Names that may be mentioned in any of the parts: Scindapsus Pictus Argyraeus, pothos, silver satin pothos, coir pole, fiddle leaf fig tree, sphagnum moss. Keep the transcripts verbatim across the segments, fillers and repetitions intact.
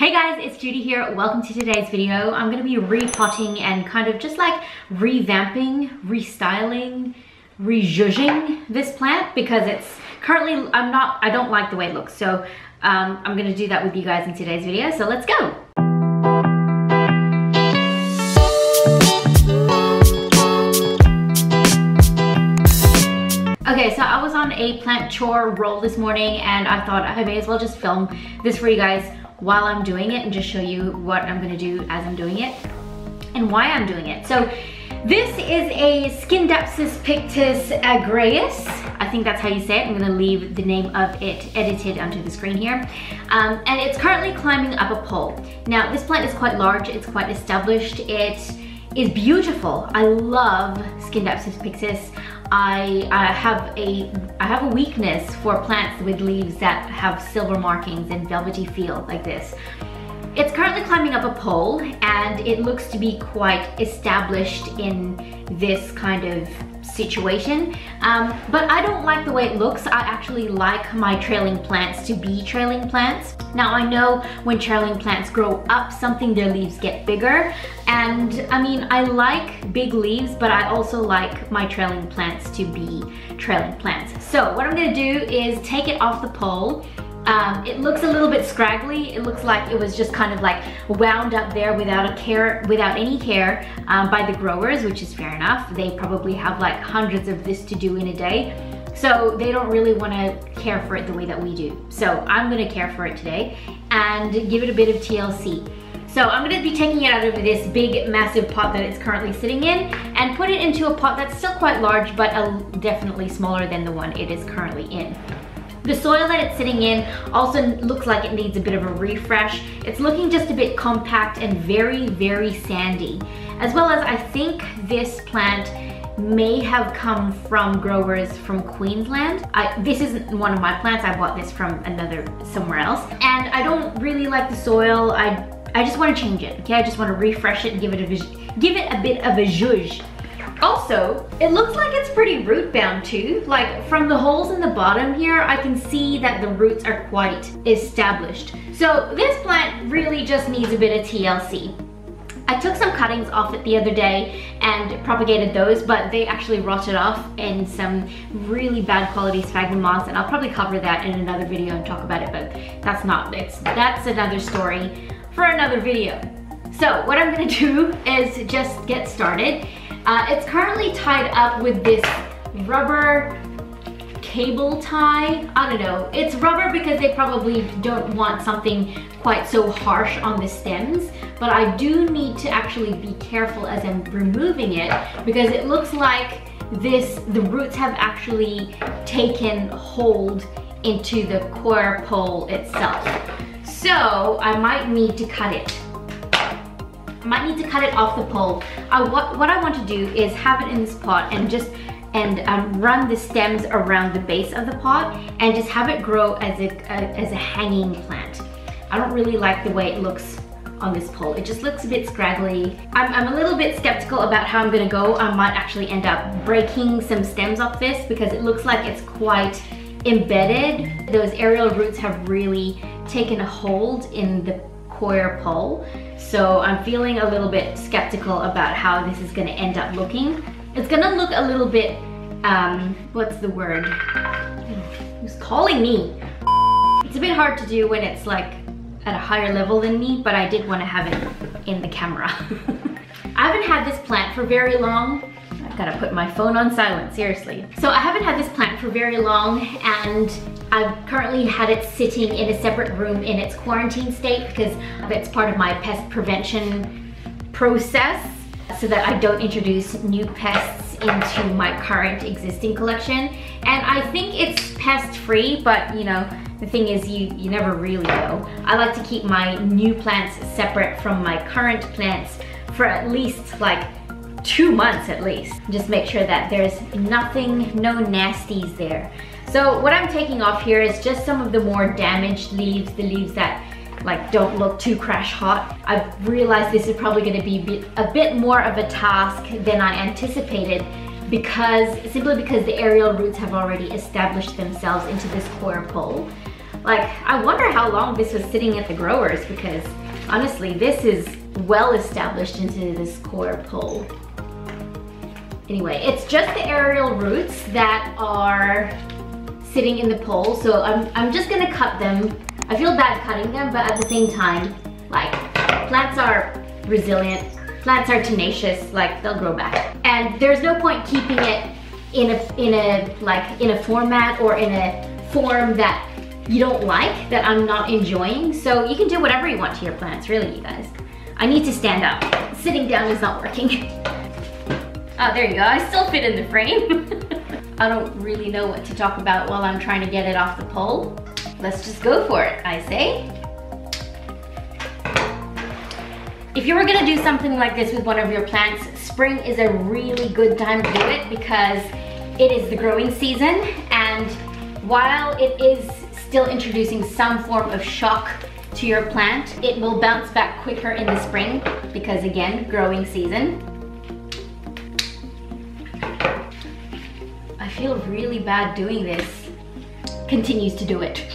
Hey guys, it's Judy here. Welcome to today's video. I'm going to be repotting and kind of just like revamping, restyling, re-zhuzhing this plant because it's currently, I'm not, I don't like the way it looks. So um, I'm going to do that with you guys in today's video. So let's go. Okay, so I was on a plant chore roll this morning and I thought I may as well just film this for you guys while I'm doing it and just show you what I'm gonna do as I'm doing it and why I'm doing it. So this is a Scindapsus Pictus Argyraeus. I think that's how you say it. I'm gonna leave the name of it edited onto the screen here. Um, and it's currently climbing up a pole. Now this plant is quite large, it's quite established, it is beautiful. I love Scindapsus Pictus. I, I have a I have a weakness for plants with leaves that have silver markings and velvety feel like this. It's currently climbing up a pole and it looks to be quite established in this kind of situation, um, but I don't like the way it looks. I actually like my trailing plants to be trailing plants. Now I know when trailing plants grow up something, their leaves get bigger, and I mean I like big leaves, but I also like my trailing plants to be trailing plants. So what I'm gonna do is take it off the pole. Um, it looks a little bit scraggly. It looks like it was just kind of like wound up there without a care, without any care um, by the growers, which is fair enough. They probably have like hundreds of this to do in a day. So they don't really want to care for it the way that we do. So I'm going to care for it today and give it a bit of T L C. So I'm going to be taking it out of this big massive pot that it's currently sitting in and put it into a pot that's still quite large, but uh, definitely smaller than the one it is currently in. The soil that it's sitting in also looks like it needs a bit of a refresh. It's looking just a bit compact and very, very sandy. As well as I think this plant may have come from growers from Queensland. I, this isn't one of my plants. I bought this from another, somewhere else. And I don't really like the soil. I, I just want to change it, okay? I just want to refresh it and give it a, give it a bit of a zhuzh. Also, it looks like it's pretty root bound too. Like from the holes in the bottom here, I can see that the roots are quite established. So this plant really just needs a bit of T L C. I took some cuttings off it the other day and propagated those, but they actually rotted off in some really bad quality sphagnum moss, and I'll probably cover that in another video and talk about it, but that's not, it's, that's another story for another video. So what I'm gonna do is just get started. Uh, it's currently tied up with this rubber cable tie. I don't know. It's rubber because they probably don't want something quite so harsh on the stems, but I do need to actually be careful as I'm removing it because it looks like this, the roots have actually taken hold into the coir pole itself. So I might need to cut it. I might need to cut it off the pole. I, what, what I want to do is have it in this pot and just and um, run the stems around the base of the pot and just have it grow as a, a as a hanging plant. I don't really like the way it looks on this pole. It just looks a bit scraggly. I'm, I'm a little bit skeptical about how I'm gonna go. I might actually end up breaking some stems off this because it looks like it's quite embedded. Those aerial roots have really taken a hold in the coir pole. So I'm feeling a little bit skeptical about how this is gonna end up looking. It's gonna look a little bit, um, what's the word? Who's calling me? It's a bit hard to do when it's like at a higher level than me, but I did wanna have it in the camera. I haven't had this plant for very long. I've gotta put my phone on silent, seriously. So I haven't had this plant for very long, and I've currently had it sitting in a separate room in its quarantine state because that's part of my pest prevention process so that I don't introduce new pests into my current existing collection. And I think it's pest free, but you know, the thing is you, you never really know. I like to keep my new plants separate from my current plants for at least like two months at least. Just make sure that there's nothing, no nasties there. So what I'm taking off here is just some of the more damaged leaves, the leaves that like don't look too crash hot. I've realized this is probably gonna be a bit more of a task than I anticipated because, simply because the aerial roots have already established themselves into this coir pole. Like, I wonder how long this was sitting at the growers, because honestly, this is well established into this coir pole. Anyway, it's just the aerial roots that are sitting in the pole, so I'm, I'm just gonna cut them. I feel bad cutting them, but at the same time, like, plants are resilient, plants are tenacious, like, they'll grow back. And there's no point keeping it in a, in a, like, in a format or in a form that you don't like, that I'm not enjoying. So you can do whatever you want to your plants, really, you guys. I need to stand up. Sitting down is not working. Oh, there you go, I still fit in the frame. I don't really know what to talk about while I'm trying to get it off the pole. Let's just go for it, I say. If you were gonna do something like this with one of your plants, spring is a really good time to do it because it is the growing season, and while it is still introducing some form of shock to your plant, it will bounce back quicker in the spring because, again, growing season. I feel really bad doing this. Continues to do it.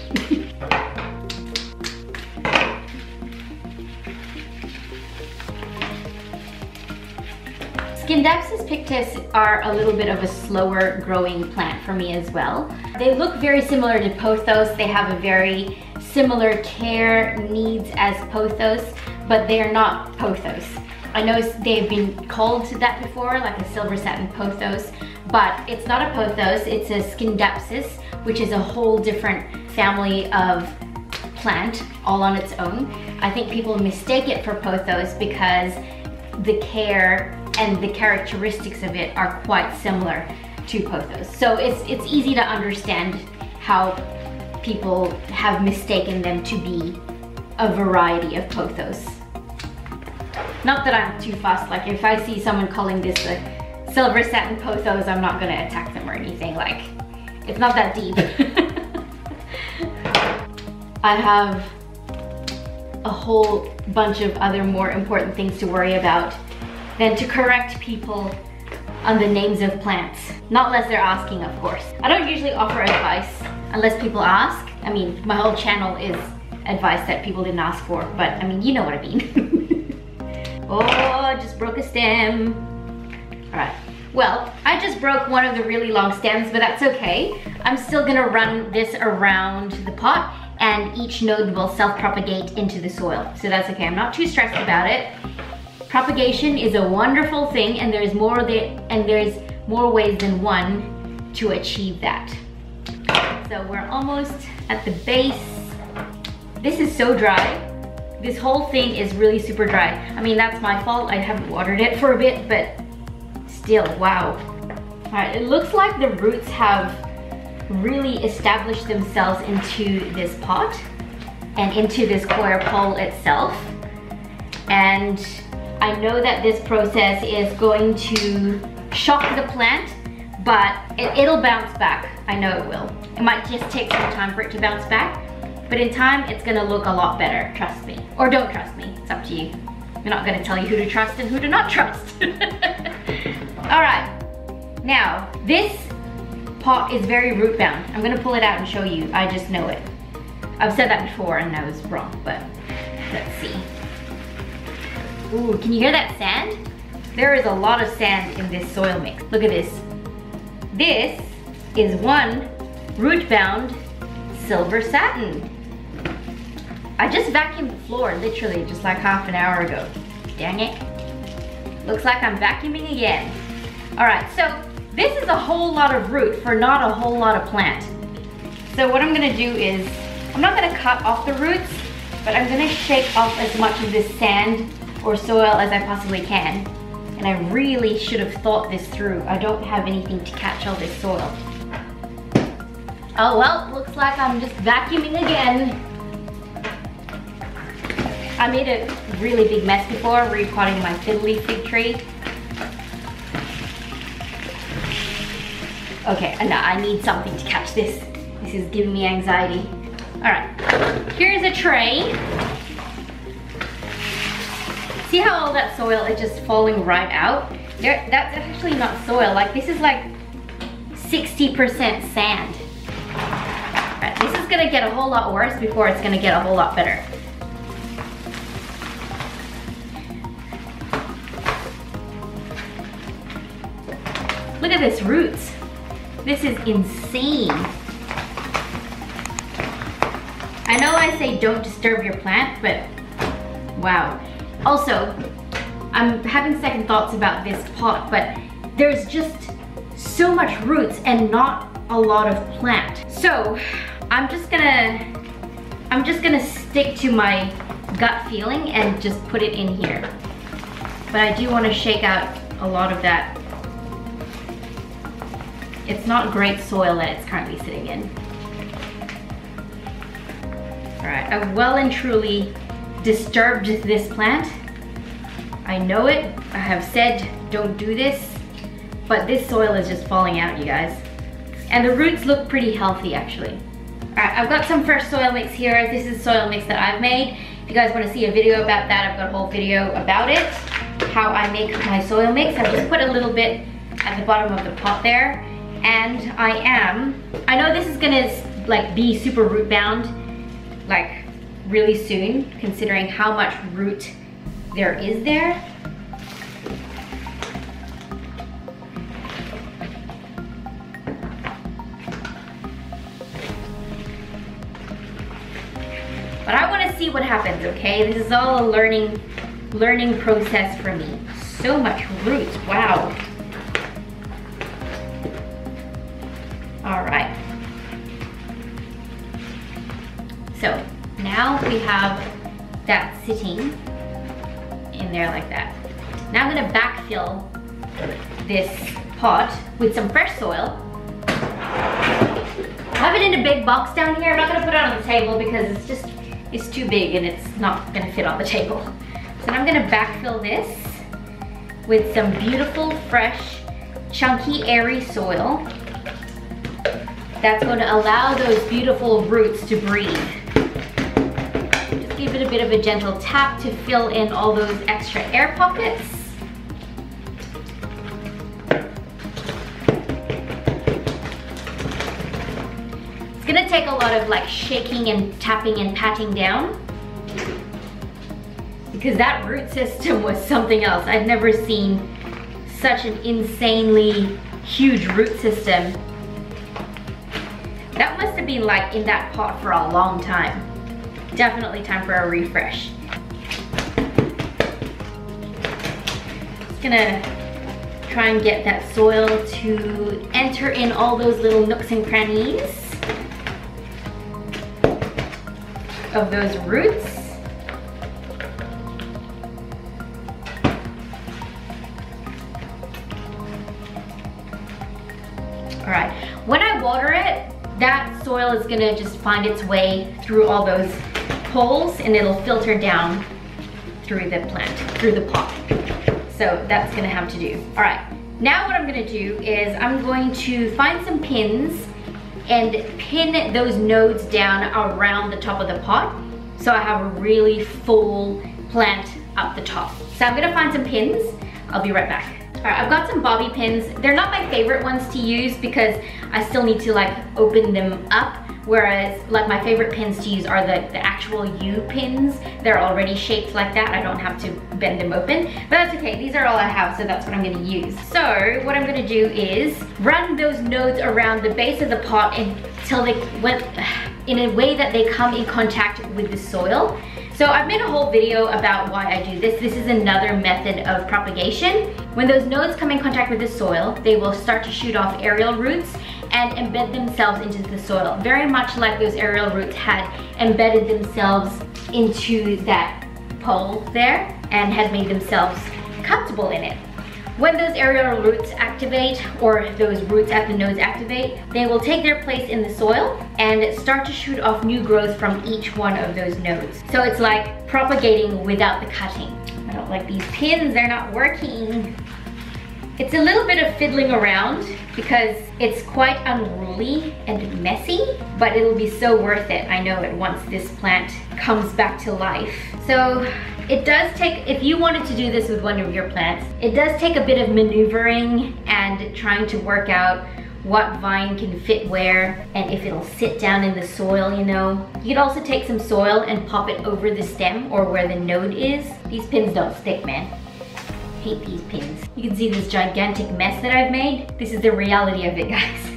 Scindapsus pictus are a little bit of a slower growing plant for me as well. They look very similar to pothos. They have a very similar care needs as pothos, but they are not pothos. I know they've been called that before, like a silver satin pothos, but it's not a pothos, it's a Scindapsus, which is a whole different family of plant all on its own. I think people mistake it for pothos because the care and the characteristics of it are quite similar to pothos. So it's, it's easy to understand how people have mistaken them to be a variety of pothos. Not that I'm too fussed, like if I see someone calling this a silver satin pothos, I'm not gonna attack them or anything, like, it's not that deep. I have a whole bunch of other more important things to worry about than to correct people on the names of plants. Not unless they're asking, of course. I don't usually offer advice unless people ask. I mean, my whole channel is advice that people didn't ask for, but I mean, you know what I mean. Oh, I just broke a stem. All right, well, I just broke one of the really long stems, but that's okay. I'm still gonna run this around the pot and each node will self-propagate into the soil. So that's okay, I'm not too stressed about it. Propagation is a wonderful thing, and there's more, there, and there's more ways than one to achieve that. So we're almost at the base. This is so dry. This whole thing is really super dry. I mean, that's my fault. I haven't watered it for a bit, but still, wow. All right, it looks like the roots have really established themselves into this pot and into this coir pole itself. And I know that this process is going to shock the plant, but it, it'll bounce back. I know it will. It might just take some time for it to bounce back, but in time, it's gonna look a lot better, trust me. Or don't trust me, it's up to you. We're not gonna tell you who to trust and who to not trust. All right, now, this pot is very root bound. I'm gonna pull it out and show you, I just know it. I've said that before and I was wrong, but let's see. Ooh, can you hear that sand? There is a lot of sand in this soil mix. Look at this. This is one root bound silver satin. I just vacuumed the floor literally just like half an hour ago. Dang it. Looks like I'm vacuuming again. All right, so this is a whole lot of root for not a whole lot of plant. So what I'm gonna do is, I'm not gonna cut off the roots, but I'm gonna shake off as much of this sand or soil as I possibly can. And I really should have thought this through. I don't have anything to catch all this soil. Oh well, looks like I'm just vacuuming again. I made a really big mess before repotting my fiddle leaf fig tree. Okay, no, I need something to catch this. This is giving me anxiety. All right, here's a tray. See how all that soil is just falling right out? There, that's actually not soil. Like, this is like sixty percent sand. This is is gonna get a whole lot worse before it's gonna get a whole lot better. Look at this roots. This is insane. I know I say don't disturb your plant, but wow. Also, I'm having second thoughts about this pot, but there's just so much roots and not a lot of plant. So I'm just gonna, I'm just gonna stick to my gut feeling and just put it in here. But I do want to shake out a lot of that. It's not great soil that it's currently sitting in. All right, I've well and truly disturbed this plant. I know it, I have said don't do this, but this soil is just falling out, you guys. And the roots look pretty healthy, actually. All right, I've got some fresh soil mix here. This is soil mix that I've made. If you guys wanna see a video about that, I've got a whole video about it, how I make my soil mix. I've just put a little bit at the bottom of the pot there. And I am, I know this is gonna like be super root bound, like really soon, considering how much root there is there. But I wanna see what happens, okay? This is all a learning, learning process for me. So much root, wow. All right. So now we have that sitting in there like that. Now I'm gonna backfill this pot with some fresh soil. I have it in a big box down here. I'm not gonna put it on the table because it's just, it's too big and it's not gonna fit on the table. So now I'm gonna backfill this with some beautiful, fresh, chunky, airy soil. That's going to allow those beautiful roots to breathe. Just give it a bit of a gentle tap to fill in all those extra air pockets. It's going to take a lot of like shaking and tapping and patting down, because that root system was something else. I've never seen such an insanely huge root system. That must have been like in that pot for a long time. Definitely time for a refresh. Just gonna try and get that soil to enter in all those little nooks and crannies of those roots. All right, when I water it, that soil is gonna just find its way through all those holes and it'll filter down through the plant, through the pot. So that's gonna have to do. All right, now what I'm gonna do is I'm going to find some pins and pin those nodes down around the top of the pot, so I have a really full plant up the top. So I'm gonna find some pins. I'll be right back. All right, I've got some bobby pins. They're not my favorite ones to use because I still need to like open them up, whereas like my favorite pins to use are the, the actual U pins. They're already shaped like that. I don't have to bend them open, but that's okay. These are all I have, so that's what I'm gonna use. So what I'm gonna do is run those nodes around the base of the pot until they went in a way that they come in contact with the soil. So I've made a whole video about why I do this. This is another method of propagation. When those nodes come in contact with the soil, they will start to shoot off aerial roots and embed themselves into the soil, very much like those aerial roots had embedded themselves into that pole there and had made themselves comfortable in it. When those aerial roots activate, or those roots at the nodes activate, they will take their place in the soil and start to shoot off new growth from each one of those nodes. So it's like propagating without the cutting. I don't like these pins, they're not working. It's a little bit of fiddling around because it's quite unruly and messy, but it'll be so worth it, I know it, once this plant comes back to life. So it does take, if you wanted to do this with one of your plants, it does take a bit of maneuvering and trying to work out what vine can fit where and if it'll sit down in the soil, you know. You could also take some soil and pop it over the stem or where the node is. These pins don't stick, man. Hate these pins. You can see this gigantic mess that I've made. This is the reality of it, guys.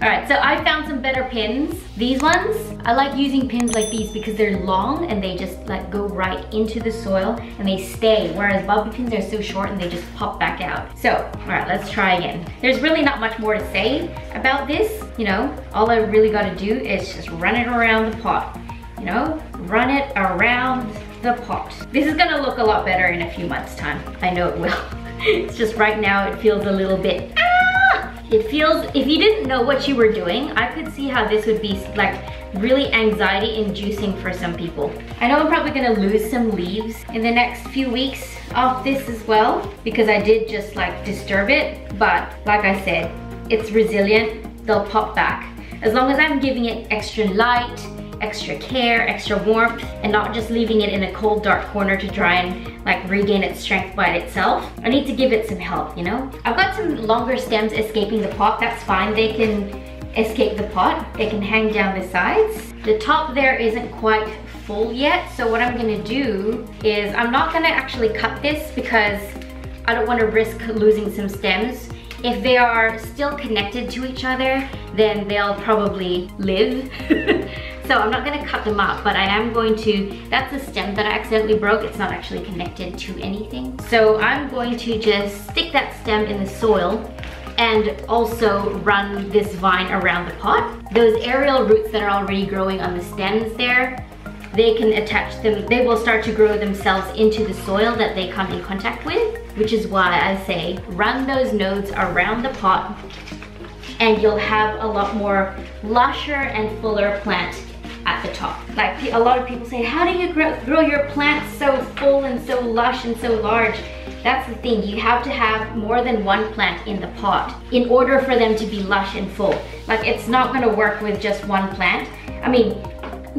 All right, so I found some better pins. These ones, I like using pins like these because they're long and they just like go right into the soil and they stay, whereas bobby pins are so short and they just pop back out. So, all right, let's try again. There's really not much more to say about this, you know. All I really gotta do is just run it around the pot, you know, run it around the pot. This is gonna look a lot better in a few months' time. I know it will. It's just right now it feels a little bit, ah! It feels, if you didn't know what you were doing, I could see how this would be like really anxiety inducing for some people. I know I'm probably gonna lose some leaves in the next few weeks off this as well, because I did just like disturb it, but like I said, it's resilient, they'll pop back. As long as I'm giving it extra light, extra care, extra warmth, and not just leaving it in a cold, dark corner to try and like regain its strength by itself. I need to give it some help, you know? I've got some longer stems escaping the pot, that's fine. They can escape the pot. They can hang down the sides. The top there isn't quite full yet, so what I'm gonna do is I'm not gonna actually cut this because I don't wanna risk losing some stems. If they are still connected to each other, then they'll probably live. So I'm not gonna cut them up, but I am going to, that's a stem that I accidentally broke. It's not actually connected to anything. So I'm going to just stick that stem in the soil and also run this vine around the pot. Those aerial roots that are already growing on the stems there, they can attach them, they will start to grow themselves into the soil that they come in contact with, which is why I say run those nodes around the pot and you'll have a lot more lusher and fuller plant at the top. Like a lot of people say, how do you grow, grow your plants so full and so lush and so large? That's the thing, you have to have more than one plant in the pot in order for them to be lush and full. Like it's not gonna work with just one plant. I mean,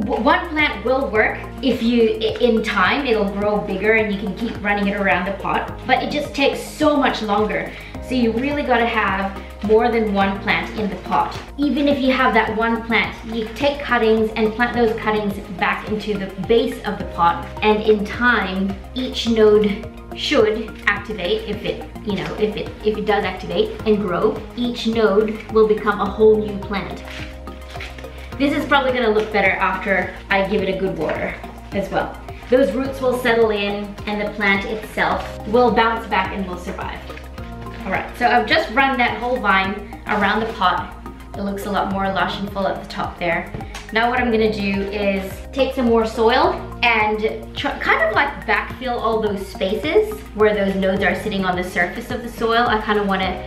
one plant will work if you, in time, it'll grow bigger and you can keep running it around the pot, but it just takes so much longer. So you really gotta have more than one plant in the pot. Even if you have that one plant, you take cuttings and plant those cuttings back into the base of the pot, and in time, each node should activate, if it, you know, if it, if it does activate and grow, each node will become a whole new plant. This is probably gonna look better after I give it a good water as well. Those roots will settle in and the plant itself will bounce back and will survive. All right, so I've just run that whole vine around the pot. It looks a lot more lush and full at the top there. Now what I'm gonna do is take some more soil and try, kind of like backfill all those spaces where those nodes are sitting on the surface of the soil. I kind of wanna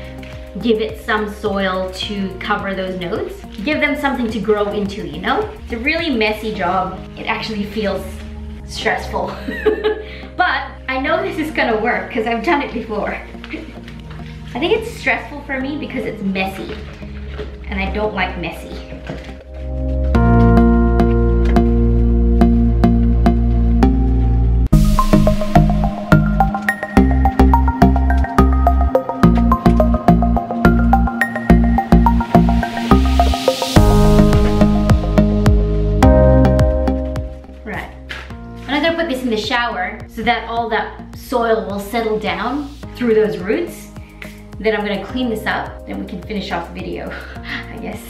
give it some soil to cover those nodes. Give them something to grow into, you know? It's a really messy job. It actually feels stressful. But I know this is gonna work because I've done it before. I think it's stressful for me because it's messy, and I don't like messy. Right, I'm gonna put this in the shower so that all that soil will settle down through those roots. Then I'm gonna clean this up, then we can finish off the video, I guess.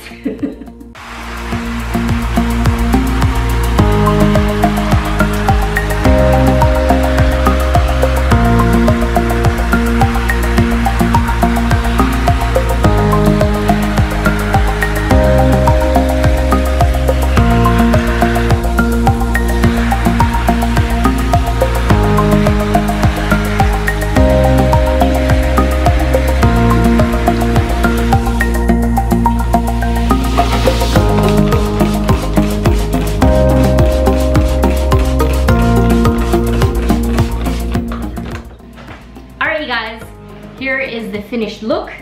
Look,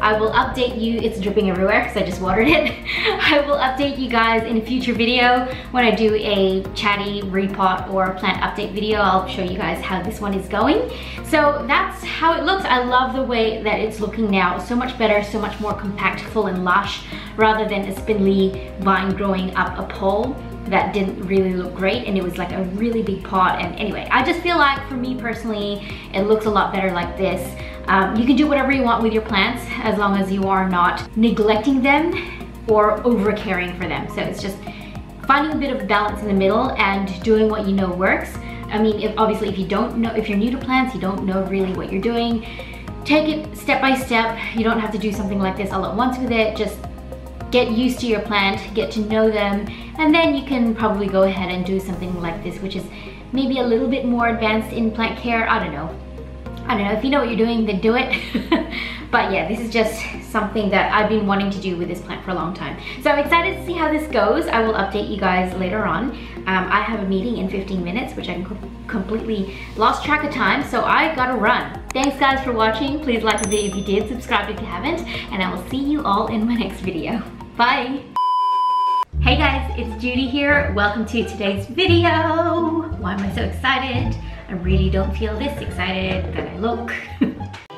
I will update you. It's dripping everywhere because I just watered it. I will update you guys in a future video when I do a chatty repot or plant update video. I'll show you guys how this one is going. So that's how it looks. I love the way that it's looking now. So much better, so much more compact, full and lush, rather than a spindly vine growing up a pole that didn't really look great and it was like a really big pot. And anyway, I just feel like for me personally, it looks a lot better like this. Um, you can do whatever you want with your plants as long as you are not neglecting them or over caring for them. So it's just finding a bit of balance in the middle and doing what you know works. I mean, if, obviously if you don't know, if you're new to plants, you don't know really what you're doing, take it step by step. You don't have to do something like this all at once with it. Just get used to your plant, get to know them, and then you can probably go ahead and do something like this, which is maybe a little bit more advanced in plant care. I don't know. I don't know. If you know what you're doing, then do it. But yeah, this is just something that I've been wanting to do with this plant for a long time. So I'm excited to see how this goes. I will update you guys later on. Um, I have a meeting in fifteen minutes, which I completely lost track of time, so I gotta run. Thanks guys for watching. Please like the video if you did, subscribe if you haven't, and I will see you all in my next video. Bye. Hey guys, it's Judy here. Welcome to today's video. Why am I so excited? I really don't feel this excited that I look.